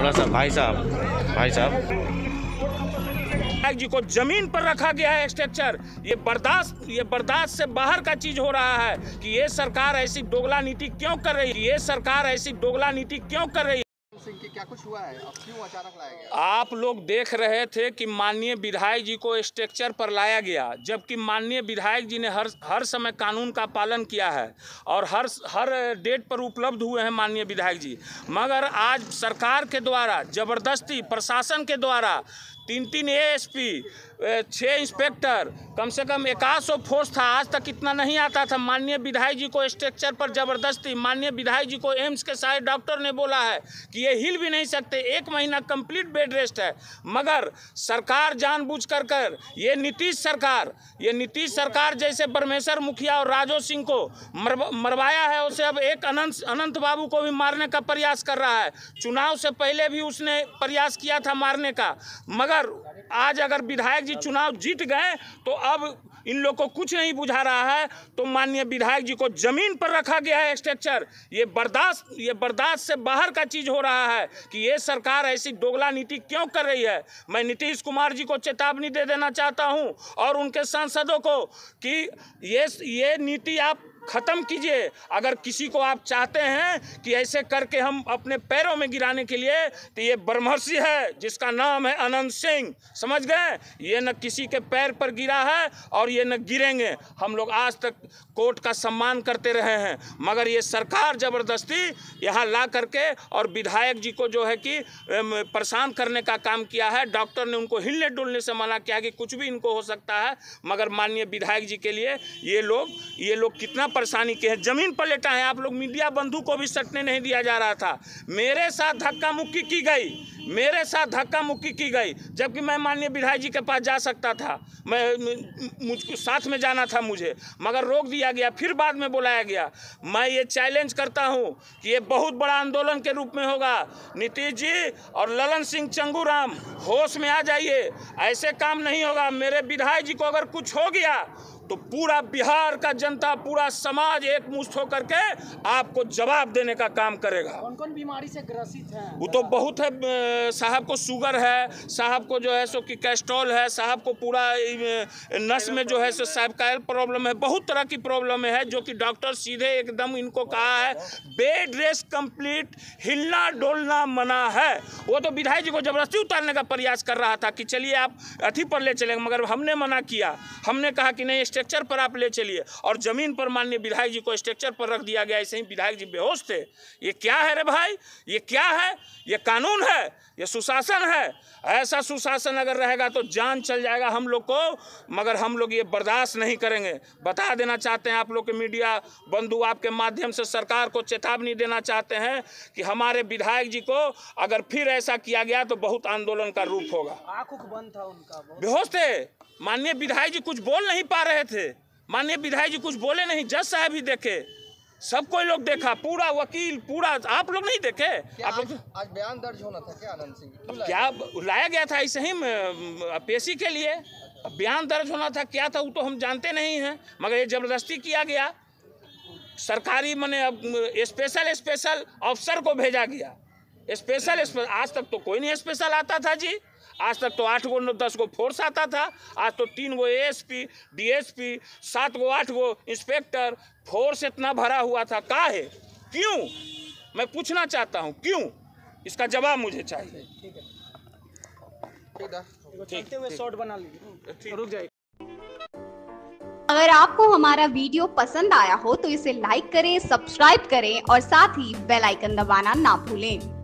थोड़ा सा भाई साहब जी को जमीन पर रखा गया है स्ट्रक्चर। ये बर्दाश्त से बाहर का चीज हो रहा है कि ये सरकार ऐसी दोगला नीति क्यों कर रही है। सिंह की क्या कुछ हुआ है, अब क्यों अचानक लाया गया? आप लोग देख रहे थे कि माननीय विधायक जी को स्ट्रक्चर पर लाया गया, जबकि माननीय विधायक जी ने हर समय कानून का पालन किया है और हर डेट पर उपलब्ध हुए हैं माननीय विधायक जी। मगर आज सरकार के द्वारा जबरदस्ती, प्रशासन के द्वारा 3-3 ASP, 6 इंस्पेक्टर, कम से कम 100 फोर्स था, आज तक इतना नहीं आता था। माननीय विधायक जी को स्ट्रक्चर पर जबरदस्ती, माननीय विधायक जी को एम्स के सारे डॉक्टर ने बोला है कि ये हिल भी नहीं सकते, 1 महीना कंप्लीट बेड रेस्ट है। मगर सरकार जानबूझकर कर ये नीतीश सरकार जैसे ब्रह्मेश्वर मुखिया और राजो सिंह को मरवाया है, उसे अब एक अनंत बाबू को भी मारने का प्रयास कर रहा है। चुनाव से पहले भी उसने प्रयास किया था मारने का, मगर आज अगर विधायक जी चुनाव जीत गए तो अब इन लोग को कुछ नहीं बुझा रहा है। तो माननीय विधायक जी को जमीन पर रखा गया है स्ट्रक्चर। ये बर्दाश्त से बाहर का चीज हो रहा है कि ये सरकार ऐसी दोगला नीति क्यों कर रही है। मैं नीतीश कुमार जी को चेतावनी दे देना चाहता हूं और उनके सांसदों को कि ये नीति आप ख़त्म कीजिए। अगर किसी को आप चाहते हैं कि ऐसे करके हम अपने पैरों में गिराने के लिए, तो ये ब्रह्मर्षि है जिसका नाम है अनंत सिंह, समझ गए। ये न किसी के पैर पर गिरा है और ये न गिरेंगे। हम लोग आज तक कोर्ट का सम्मान करते रहे हैं, मगर ये सरकार ज़बरदस्ती यहाँ ला करके और विधायक जी को जो है कि परेशान करने का काम किया है। डॉक्टर ने उनको हिलने डुलने से मना किया कि कुछ भी इनको हो सकता है, मगर माननीय विधायक जी के लिए ये लोग कितना परेशानी के हैं, जमीन पर लेटा है। आप लोग मीडिया बंधु को भी सटने नहीं दिया जा रहा था। मेरे साथ धक्का मुक्की की गई, जबकि मैं माननीय विधायक जी के पास जा सकता था, मुझको साथ में जाना था मुझे, मगर रोक दिया गया, फिर बाद में बुलाया गया। मैं ये चैलेंज करता हूँ कि ये बहुत बड़ा आंदोलन के रूप में होगा। नीतीश जी और ललन सिंह चंगूराम, होश में आ जाइए, ऐसे काम नहीं होगा। मेरे विधायक जी को अगर कुछ हो गया तो पूरा बिहार का जनता, पूरा समाज एकमुश्त होकर के आपको जवाब देने का काम करेगा। कौन कौन बीमारी से ग्रसित हैं? वो तो बहुत है, साहब को शुगर है, साहब को जो है सो कि कैस्ट्रोल है, साहब को पूरा नस में जो है सो साइकाइल प्रॉब्लम है, बहुत तरह की प्रॉब्लम है, जो कि डॉक्टर सीधे एकदम इनको कहा है बेड रेस्ट कंप्लीट, हिलना डोलना मना है। वो तो विधायक जी को जबरदस्ती उतारने का प्रयास कर रहा था कि चलिए आप अथी पर ले चलेंगे, मगर हमने मना किया। हमने कहा कि नहीं, स्ट्रक्चर पर आप ले चलिए, और जमीन पर माननीय विधायक जी को स्ट्रक्चर पर रख दिया गया। ऐसे ही विधायक जी बेहोश थे। ये क्या है रे भाई, ये क्या है? ये कानून है, ये सुशासन है। ऐसा सुशासन अगर रहेगा तो जान चल जाएगा हम लोग को, मगर हम लोग ये बर्दाश्त नहीं करेंगे। बता देना चाहते हैं आप लोग के मीडिया बंधु, आपके माध्यम से सरकार को चेतावनी देना चाहते हैं कि हमारे विधायक जी को अगर फिर ऐसा किया गया तो बहुत आंदोलन का रूप होगा। आंख बंद था उनका, बेहोश थे माननीय विधायक जी, कुछ बोल नहीं पा रहे थे। माननीय विधायक जी कुछ बोले नहीं, जज साहब ही देखे, सब कोई लोग देखा, पूरा वकील, पूरा, आप लोग नहीं देखे। आप लोग आज बयान दर्ज होना था क्या आनंद सिंह? क्या लाया गया था ऐसे ही पेशी के लिए? बयान दर्ज होना था, क्या था वो तो हम जानते नहीं हैं, मगर ये जबरदस्ती किया गया। सरकारी माने अब स्पेशल अफसर को भेजा गया, स्पेशल। आज तक तो कोई नहीं स्पेशल आता था जी, आज तक तो 8 गो 10 गो फोर्स आता था, आज तो 3 गो ASP, DSP, 7 गो 8 गो इंस्पेक्टर, फोर्स इतना भरा हुआ था। काहे, क्यों? मैं पूछना चाहता हूं, क्यों? इसका जवाब मुझे चाहिए। ठीक है, शॉर्ट बना लीजिए, रुक जाइए। अगर आपको हमारा वीडियो पसंद आया हो तो इसे लाइक करें, सब्सक्राइब करें और साथ ही बेल आइकन दबाना ना भूलें।